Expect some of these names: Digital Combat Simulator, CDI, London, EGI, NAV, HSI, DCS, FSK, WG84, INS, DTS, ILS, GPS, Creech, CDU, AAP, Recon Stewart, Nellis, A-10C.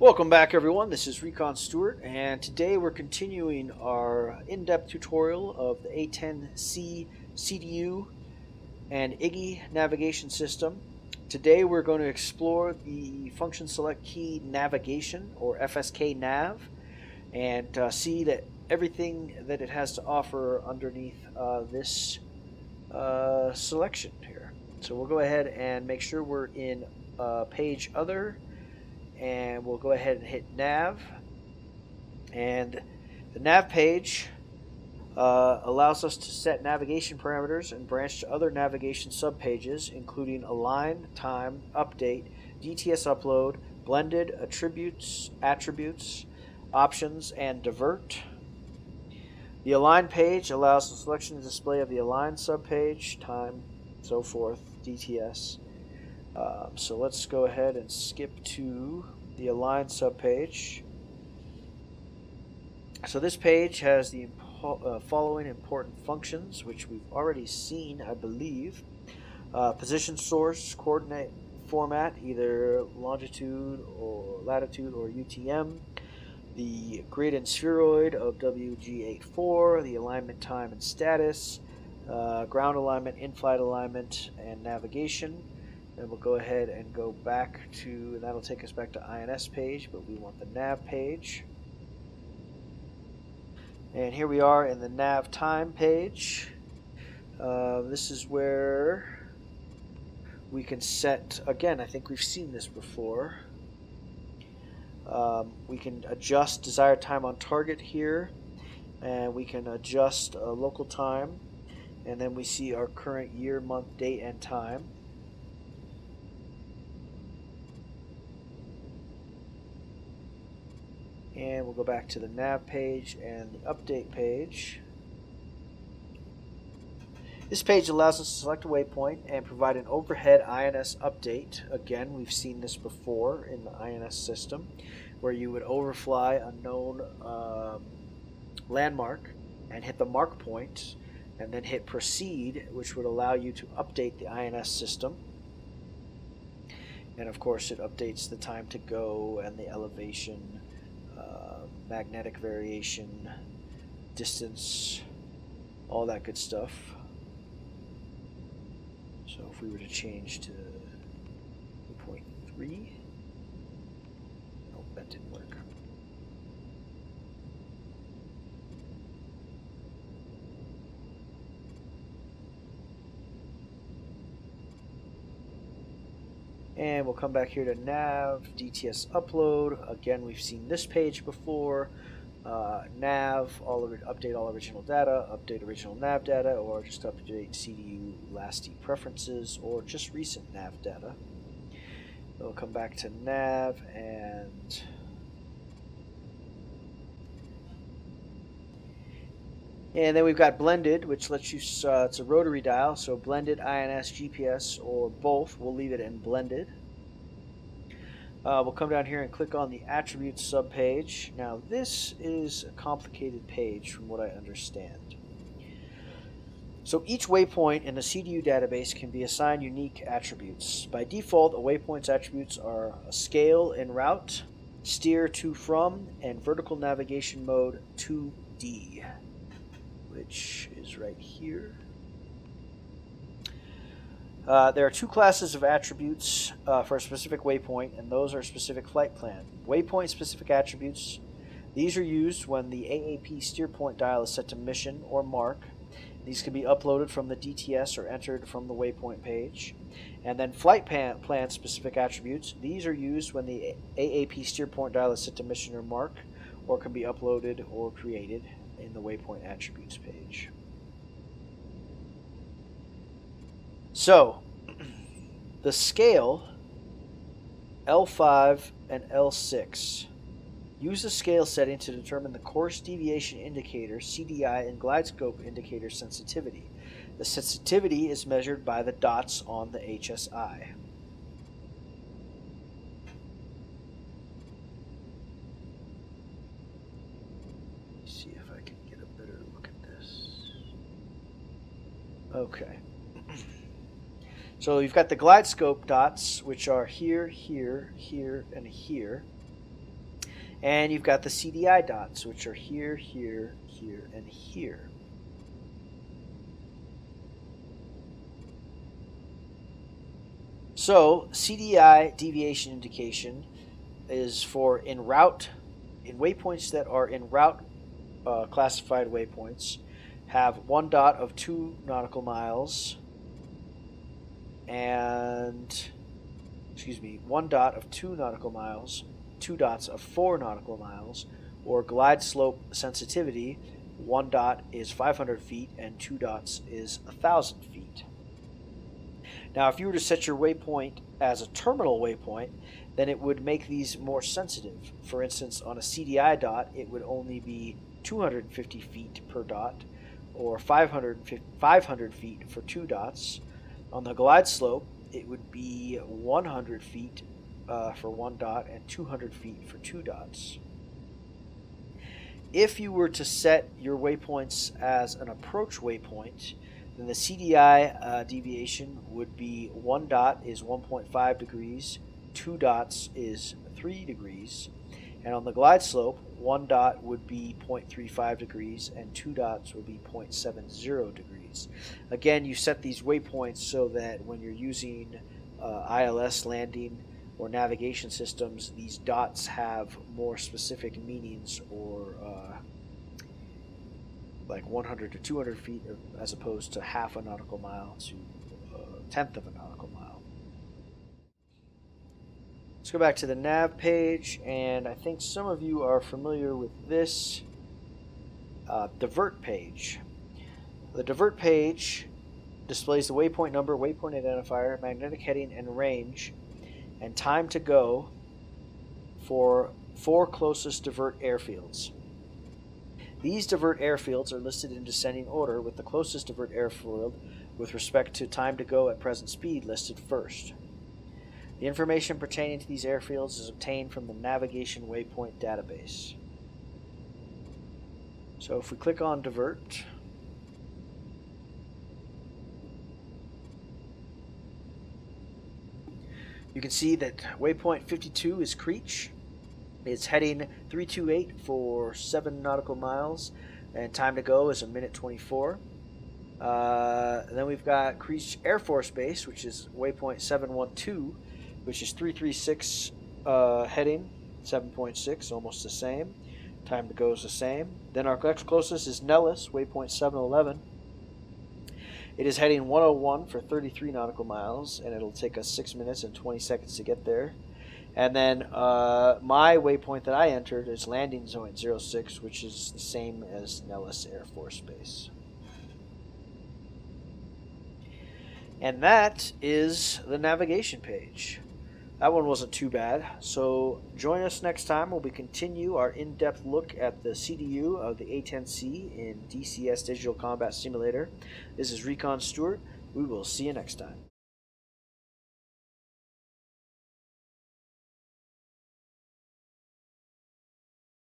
Welcome back, everyone. This is Recon Stewart, and today we're continuing our in-depth tutorial of the A-10C CDU and EGI navigation system. Today we're going to explore the function select key navigation, or FSK nav, and see that everything that it has to offer underneath this selection here. So we'll go ahead and make sure we're in page other, and we'll go ahead and hit nav, and the nav page allows us to set navigation parameters and branch to other navigation subpages, including align, time, update, DTS upload, blended, attributes, options, and divert. The align page allows the selection and display of the align subpage, time, so forth, DTS. So let's go ahead and skip to the align subpage. So this page has the following important functions, which we've already seen, I believe. Position source, coordinate format, either longitude or latitude or UTM, the grid and spheroid of WG84, the alignment time and status, ground alignment, in-flight alignment, and navigation. And we'll go ahead and go back to, and that'll take us back to INS page, but we want the nav page. And here we are in the nav time page. This is where we can set, again, I think we've seen this before. We can adjust desired time on target here, and we can adjust local time, and then we see our current year, month, date, and time. And we'll go back to the nav page and the update page. This page allows us to select a waypoint and provide an overhead INS update. Again, we've seen this before in the INS system, where you would overfly a known landmark and hit the mark point, and then hit proceed, which would allow you to update the INS system. And of course, it updates the time to go and the elevation, magnetic variation, distance, all that good stuff. So if we were to change to 2.3, nope, that didn't work. And we'll come back here to nav, DTS upload. Again, we've seen this page before. Nav, update all original data, update original nav data, or just update CDU LASTI preferences, or just recent nav data. We'll come back to nav and then we've got blended, which lets you, it's a rotary dial, so blended, INS, GPS, or both. We'll leave it in blended. We'll come down here and click on the attributes subpage. Now this is a complicated page from what I understand. So each waypoint in the CDU database can be assigned unique attributes. By default, a waypoint's attributes are a scale en route, steer to from, and vertical navigation mode 2D. Which is right here. There are two classes of attributes for a specific waypoint, and those are specific flight plan. Waypoint-specific attributes, these are used when the AAP steer point dial is set to mission or mark. These can be uploaded from the DTS or entered from the waypoint page. And then flight plan-specific attributes, these are used when the AAP steer point dial is set to mission or mark, or can be uploaded or created in the waypoint attributes page. So the scale L5 and L6 use the scale setting to determine the course deviation indicator, CDI, and glide scope indicator sensitivity. The sensitivity is measured by the dots on the HSI. Okay, so you've got the glide scope dots, which are here, here, here, and here. And you've got the CDI dots, which are here, here, here, and here. So CDI deviation indication is for en route, in waypoints that are en route classified waypoints, have one dot of 2 nautical miles, and, excuse me, one dot of 2 nautical miles, 2 dots of 4 nautical miles, or glide slope sensitivity, 1 dot is 500 feet and 2 dots is 1,000 feet. Now, if you were to set your waypoint as a terminal waypoint, then it would make these more sensitive. For instance, on a CDI dot, it would only be 250 feet per dot, or 500 feet for 2 dots. On the glide slope, it would be 100 feet for 1 dot and 200 feet for 2 dots. If you were to set your waypoints as an approach waypoint, then the CDI deviation would be 1 dot is 1.5 degrees, 2 dots is 3 degrees, and on the glide slope, 1 dot would be 0.35 degrees and 2 dots would be 0.70 degrees. Again, you set these waypoints so that when you're using ILS landing or navigation systems, these dots have more specific meanings, or like 100 to 200 feet as opposed to half a nautical mile to a tenth of a nautical mile. Let's go back to the nav page, and I think some of you are familiar with this divert page. The divert page displays the waypoint number, waypoint identifier, magnetic heading and range, and time to go for 4 closest divert airfields. These divert airfields are listed in descending order, with the closest divert airfield with respect to time to go at present speed listed first. The information pertaining to these airfields is obtained from the Navigation Waypoint database. So if we click on divert, you can see that waypoint 52 is Creech. It's heading 328 for 7 nautical miles, and time to go is 1:24. Then we've got Creech Air Force Base, which is waypoint 712, which is 336 heading, 7.6, almost the same. Time to go is the same. Then our next closest is Nellis, waypoint 711. It is heading 101 for 33 nautical miles, and it'll take us 6 minutes and 20 seconds to get there. And then my waypoint that I entered is landing zone 06, which is the same as Nellis Air Force Base. And that is the navigation page. That one wasn't too bad. So join us next time where we continue our in-depth look at the CDU of the A-10C in DCS Digital Combat Simulator. This is Recon Stewart. We will see you next time.